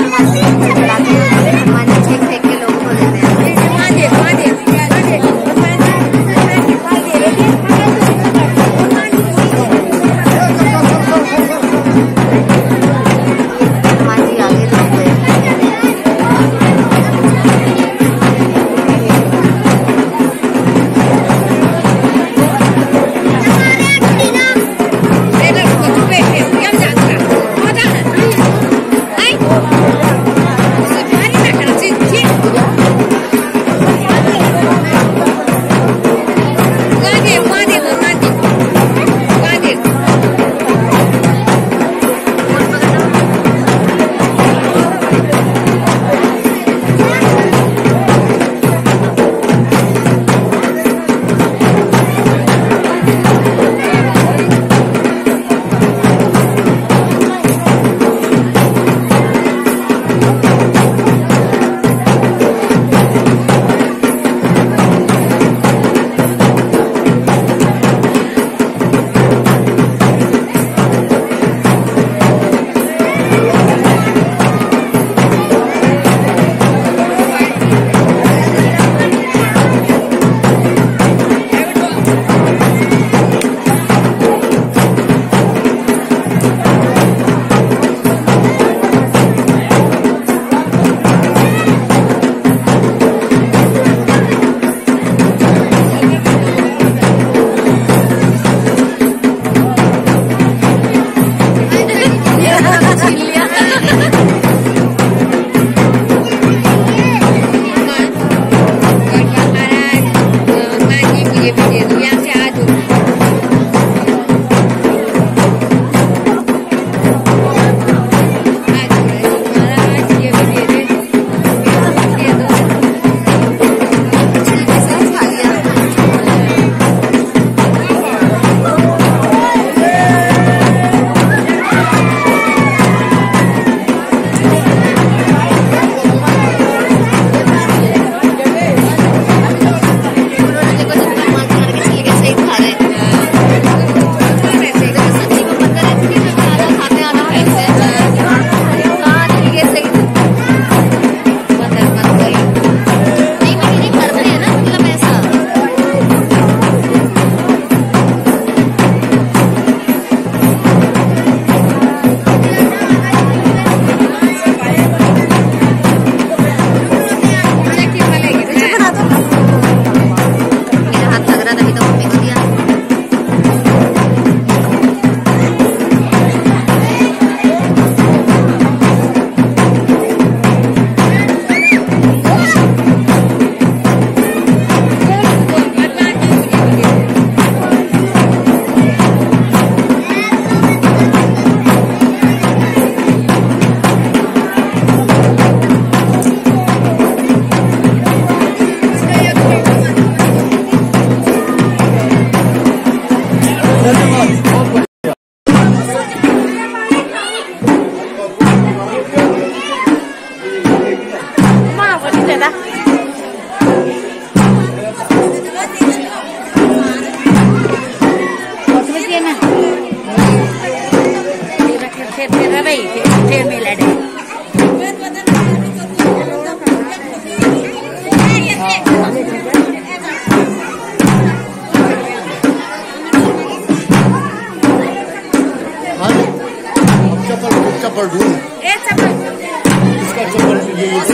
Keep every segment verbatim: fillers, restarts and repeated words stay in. It's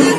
a